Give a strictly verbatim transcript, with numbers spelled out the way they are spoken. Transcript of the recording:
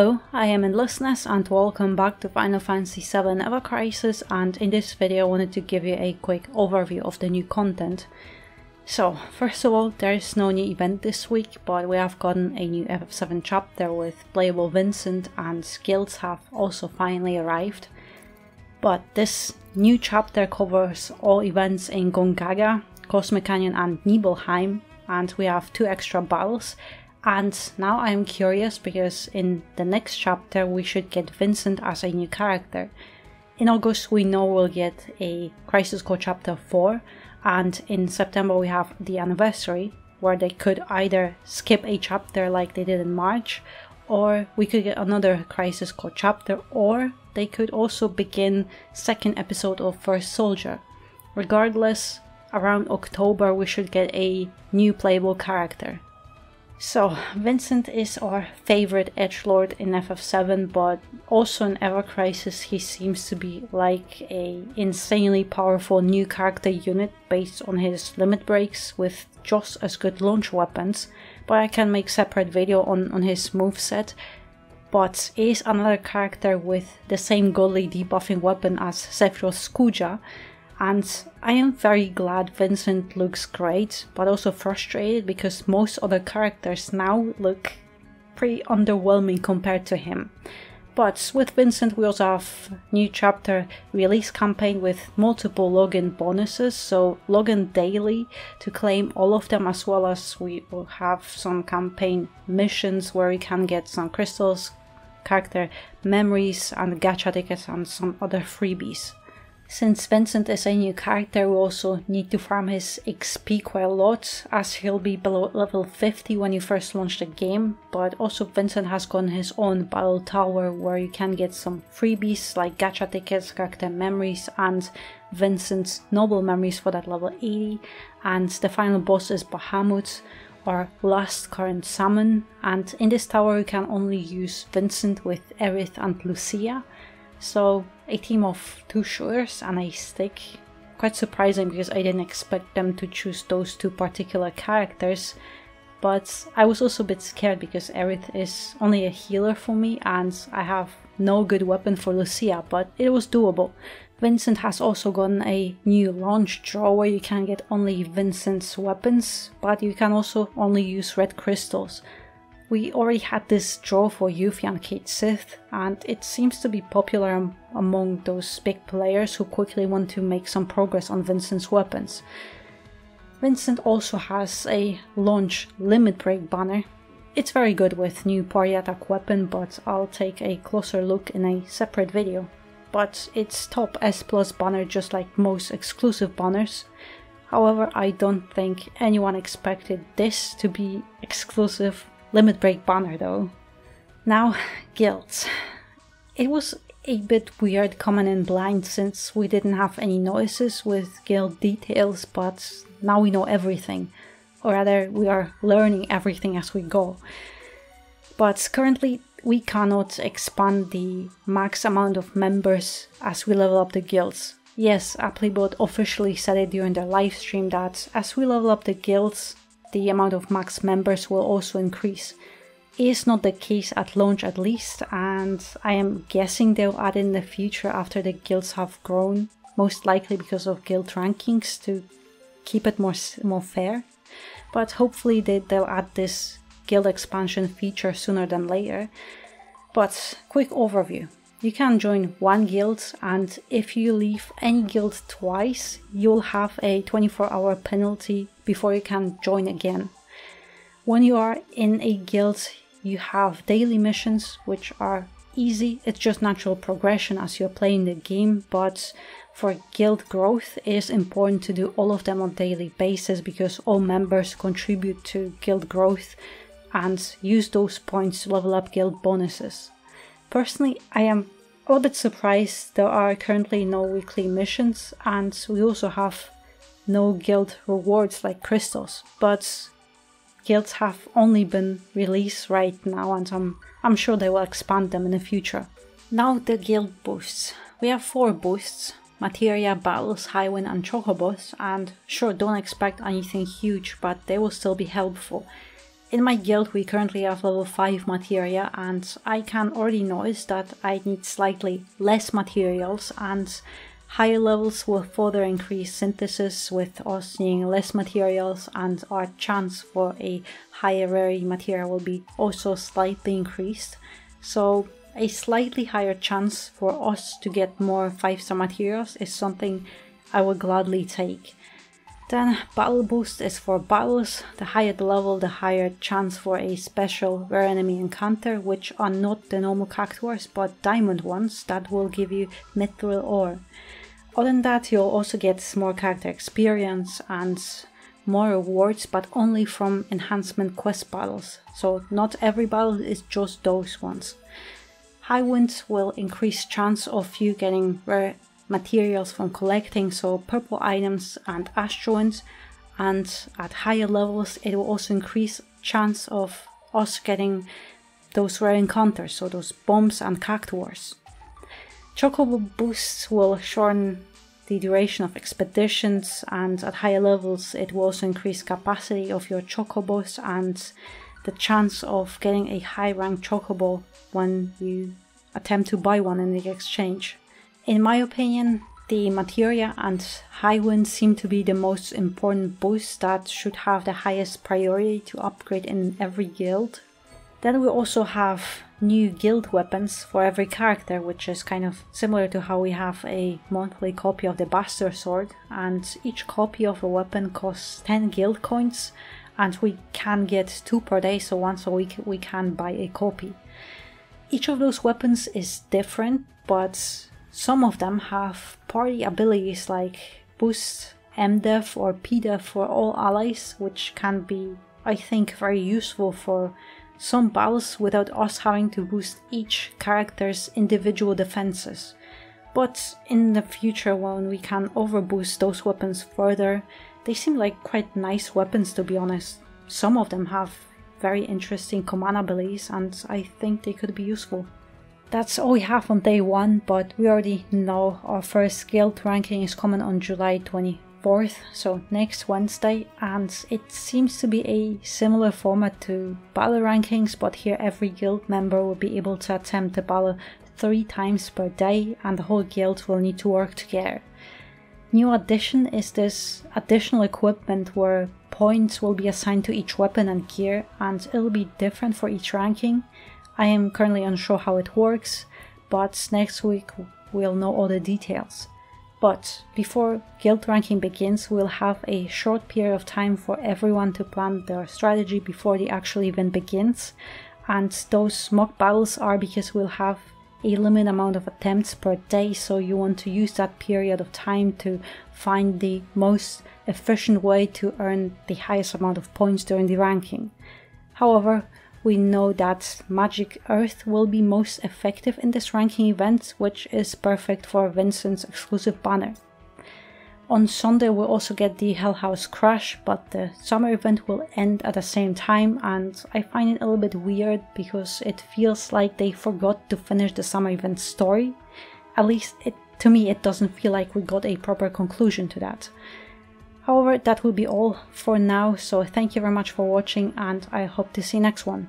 Hello, I am Endlessness and welcome back to Final Fantasy seven Ever Crisis, and in this video I wanted to give you a quick overview of the new content. So, first of all, there is no new event this week, but we have gotten a new F F seven chapter with playable Vincent, and skills have also finally arrived. But this new chapter covers all events in Gongaga, Cosmic Canyon and Nibelheim, and we have two extra battles. And now I'm curious because in the next chapter we should get Vincent as a new character. In August we know we'll get a Crisis Core chapter four, and in September we have the anniversary, where they could either skip a chapter like they did in March, or we could get another Crisis Core chapter, or they could also begin second episode of First Soldier. Regardless, around October we should get a new playable character. So, Vincent is our favorite edgelord in F F seven, but also in Ever Crisis he seems to be like a insanely powerful new character unit based on his limit breaks with just as good launch weapons, but I can make separate video on, on his moveset. But he is another character with the same godly debuffing weapon as Sephiroth's Kuja, and I am very glad Vincent looks great, but also frustrated because most other characters now look pretty underwhelming compared to him. But with Vincent we also have new chapter release campaign with multiple login bonuses, so login daily to claim all of them, as well as we will have some campaign missions where we can get some crystals, character memories and gacha tickets and some other freebies. Since Vincent is a new character, we also need to farm his X P quite a lot, as he'll be below level fifty when you first launch the game, but also Vincent has gotten his own battle tower where you can get some freebies like gacha tickets, character memories and Vincent's noble memories for that level eighty, and the final boss is Bahamut, our last current summon, and in this tower you can only use Vincent with Aerith and Lucia. So a team of two shooters and a stick. Quite surprising because I didn't expect them to choose those two particular characters, but I was also a bit scared because Aerith is only a healer for me and I have no good weapon for Lucia, but it was doable. Vincent has also gotten a new launch draw where you can get only Vincent's weapons, but you can also only use red crystals. We already had this draw for Yuffie and Kate Sith, and it seems to be popular among those big players who quickly want to make some progress on Vincent's weapons. Vincent also has a launch limit break banner. It's very good with new party attack weapon, but I'll take a closer look in a separate video. But it's top S plus banner just like most exclusive banners. However, I don't think anyone expected this to be exclusive limit break banner though. Now, guilds. It was a bit weird coming in blind since we didn't have any noises with guild details, but now we know everything. Or rather, we are learning everything as we go. But currently we cannot expand the max amount of members as we level up the guilds. Yes, AppleBot officially said it during their livestream that as we level up the guilds, the amount of max members will also increase. It is not the case at launch at least, and I am guessing they'll add in the future after the guilds have grown, most likely because of guild rankings to keep it more, more fair. But hopefully they, they'll add this guild expansion feature sooner than later. But quick overview. You can join one guild, and if you leave any guild twice, you'll have a twenty-four hour penalty before you can join again. When you are in a guild, you have daily missions, which are easy. It's just natural progression as you're playing the game, but for guild growth, it is important to do all of them on a daily basis because all members contribute to guild growth and use those points to level up guild bonuses. Personally, I am a bit surprised there are currently no weekly missions, and we also have no guild rewards like crystals, but guilds have only been released right now, and I'm, I'm sure they will expand them in the future. Now the guild boosts. We have four boosts: Materia, Battles, Hywin and Chocobos, and sure, don't expect anything huge, but they will still be helpful. In my guild we currently have level five materia, and I can already notice that I need slightly less materials, and higher levels will further increase synthesis with us seeing less materials, and our chance for a higher rarity material will be also slightly increased. So a slightly higher chance for us to get more five star materials is something I would gladly take. Then battle boost is for battles. The higher the level, the higher chance for a special rare enemy encounter, which are not the normal cactuars but diamond ones that will give you mithril ore. Other than that, you'll also get more character experience and more rewards, but only from enhancement quest battles, so not every battle is just those ones. Hywin will increase chance of you getting rare materials from collecting, so purple items and asteroids, and at higher levels it will also increase chance of us getting those rare encounters, so those bombs and cactuars. Chocobo boosts will shorten the duration of expeditions, and at higher levels it will also increase capacity of your chocobos and the chance of getting a high rank chocobo when you attempt to buy one in the exchange. In my opinion, the materia and Hywin seem to be the most important boosts that should have the highest priority to upgrade in every guild. Then we also have new guild weapons for every character, which is kind of similar to how we have a monthly copy of the Buster Sword, and each copy of a weapon costs ten guild coins, and we can get two per day, so once a week we can buy a copy. Each of those weapons is different, but some of them have party abilities like boost M def or P def for all allies, which can be, I think, very useful for some battles without us having to boost each character's individual defenses. But in the future, when we can overboost those weapons further, they seem like quite nice weapons, to be honest. Some of them have very interesting command abilities, and I think they could be useful. That's all we have on day one, but we already know our first guild ranking is coming on July twenty-fourth, so next Wednesday, and it seems to be a similar format to battle rankings, but here every guild member will be able to attempt the battle three times per day, and the whole guild will need to work together. New addition is this additional equipment where points will be assigned to each weapon and gear, and it'll be different for each ranking. I am currently unsure how it works, but next week we'll know all the details. But before guild ranking begins, we'll have a short period of time for everyone to plan their strategy before the actual event begins, and those mock battles are because we'll have a limited amount of attempts per day, so you want to use that period of time to find the most efficient way to earn the highest amount of points during the ranking. However, we know that Magic Earth will be most effective in this ranking event, which is perfect for Vincent's exclusive banner. On Sunday we'll also get the Hell House Crash, but the summer event will end at the same time, and I find it a little bit weird because it feels like they forgot to finish the summer event story. At least it, to me, it doesn't feel like we got a proper conclusion to that. However, that will be all for now, so thank you very much for watching, and I hope to see you next one.